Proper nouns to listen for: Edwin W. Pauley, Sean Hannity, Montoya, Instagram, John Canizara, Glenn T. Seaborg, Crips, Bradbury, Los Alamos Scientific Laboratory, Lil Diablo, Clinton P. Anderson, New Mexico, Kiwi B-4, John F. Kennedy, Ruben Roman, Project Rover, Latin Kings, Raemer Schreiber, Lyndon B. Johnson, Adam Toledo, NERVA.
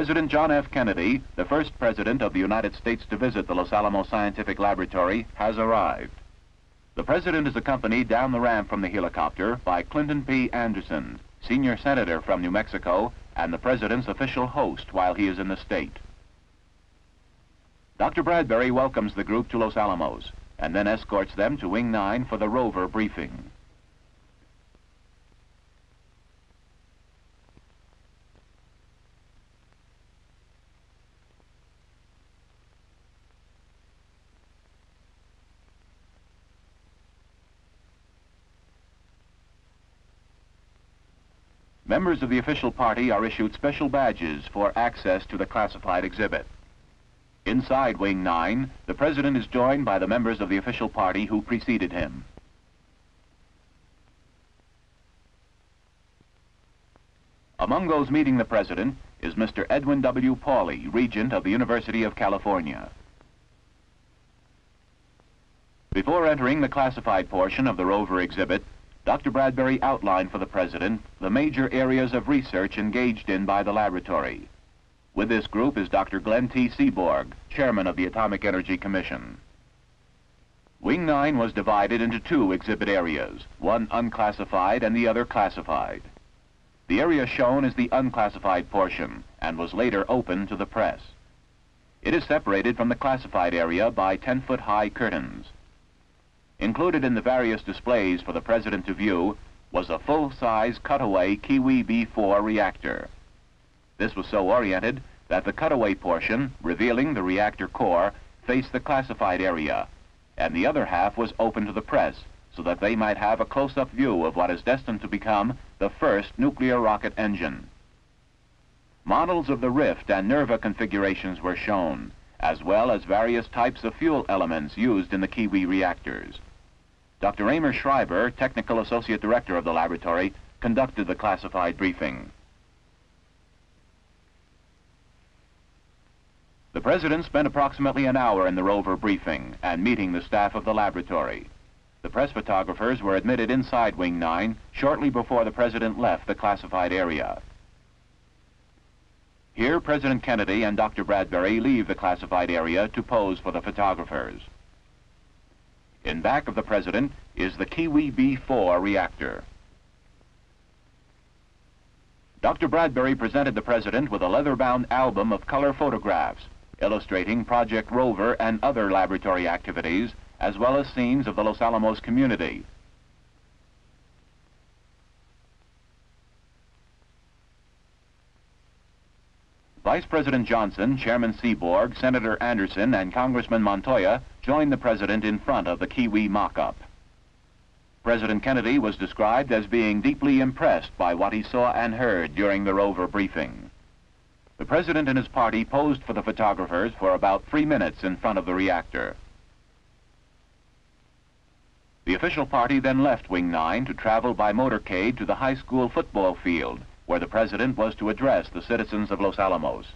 President John F. Kennedy, the first president of the United States to visit the Los Alamos Scientific Laboratory, has arrived. The president is accompanied down the ramp from the helicopter by Clinton P. Anderson, senior senator from New Mexico, and the president's official host while he is in the state. Dr. Bradbury welcomes the group to Los Alamos and then escorts them to Wing 9 for the rover briefing. Members of the official party are issued special badges for access to the classified exhibit. Inside Wing 9, the president is joined by the members of the official party who preceded him. Among those meeting the president is Mr. Edwin W. Pauley, regent of the University of California. Before entering the classified portion of the rover exhibit, Dr. Bradbury outlined for the president the major areas of research engaged in by the laboratory. With this group is Dr. Glenn T. Seaborg, chairman of the Atomic Energy Commission. Wing 9 was divided into two exhibit areas, one unclassified and the other classified. The area shown is the unclassified portion and was later opened to the press. It is separated from the classified area by 10-foot-high curtains. Included in the various displays for the president to view was a full-size cutaway Kiwi B-4 reactor. This was so oriented that the cutaway portion, revealing the reactor core, faced the classified area, and the other half was open to the press so that they might have a close-up view of what is destined to become the first nuclear rocket engine. Models of the Rift and NERVA configurations were shown, as well as various types of fuel elements used in the Kiwi reactors. Dr. Raemer Schreiber, Technical Associate Director of the laboratory, conducted the classified briefing. The President spent approximately an hour in the rover briefing and meeting the staff of the laboratory. The press photographers were admitted inside Wing 9 shortly before the President left the classified area. Here, President Kennedy and Dr. Bradbury leave the classified area to pose for the photographers. In back of the president is the Kiwi B-4 reactor. Dr. Bradbury presented the president with a leather-bound album of color photographs, illustrating Project Rover and other laboratory activities, as well as scenes of the Los Alamos community. Vice President Johnson, Chairman Seaborg, Senator Anderson, and Congressman Montoya joined the president in front of the Kiwi mock-up. President Kennedy was described as being deeply impressed by what he saw and heard during the rover briefing. The president and his party posed for the photographers for about 3 minutes in front of the reactor. The official party then left Wing 9 to travel by motorcade to the high school football field, where the president was to address the citizens of Los Alamos.